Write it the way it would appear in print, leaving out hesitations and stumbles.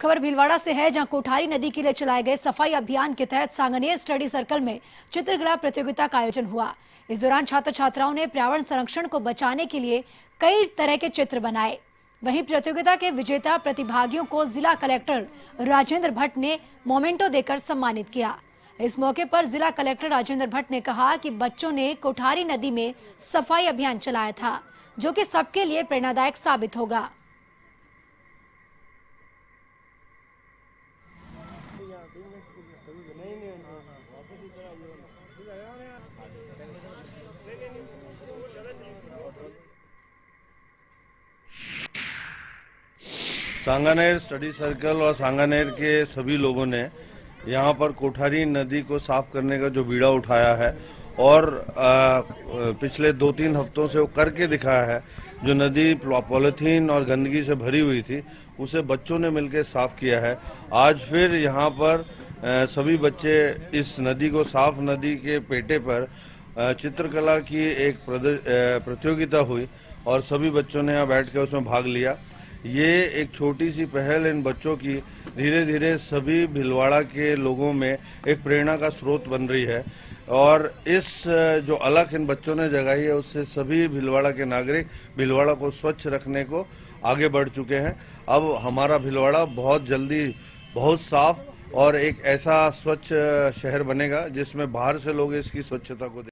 खबर भीलवाड़ा से है, जहां कोठारी नदी के लिए चलाए गए सफाई अभियान के तहत सांगनेर स्टडी सर्कल में चित्रकला प्रतियोगिता का आयोजन हुआ। इस दौरान छात्र छात्राओं ने पर्यावरण संरक्षण को बचाने के लिए कई तरह के चित्र बनाए। वहीं प्रतियोगिता के विजेता प्रतिभागियों को जिला कलेक्टर राजेंद्र भट्ट ने मोमेंटो देकर सम्मानित किया। इस मौके पर जिला कलेक्टर राजेंद्र भट्ट ने कहा कि बच्चों ने कोठारी नदी में सफाई अभियान चलाया था, जो कि सबके लिए प्रेरणादायक साबित होगा। सांगनेर स्टडी सर्कल और सांगनेर के सभी लोगों ने यहाँ पर कोठारी नदी को साफ करने का जो बीड़ा उठाया है और पिछले 2-3 हफ्तों से वो करके दिखाया है। जो नदी पॉलिथीन और गंदगी से भरी हुई थी, उसे बच्चों ने मिलकर साफ किया है। आज फिर यहाँ पर सभी बच्चे इस नदी को साफ नदी के पेटे पर चित्रकला की एक प्रतियोगिता हुई और सभी बच्चों ने यहाँ बैठ कर उसमें भाग लिया। ये एक छोटी सी पहल इन बच्चों की धीरे धीरे सभी भीलवाड़ा के लोगों में एक प्रेरणा का स्रोत बन रही है और इस जो अलख इन बच्चों ने जगाई है, उससे सभी भीलवाड़ा के नागरिक भीलवाड़ा को स्वच्छ रखने को आगे बढ़ चुके हैं। अब हमारा भीलवाड़ा बहुत जल्दी बहुत साफ और एक ऐसा स्वच्छ शहर बनेगा जिसमें बाहर से लोग इसकी स्वच्छता को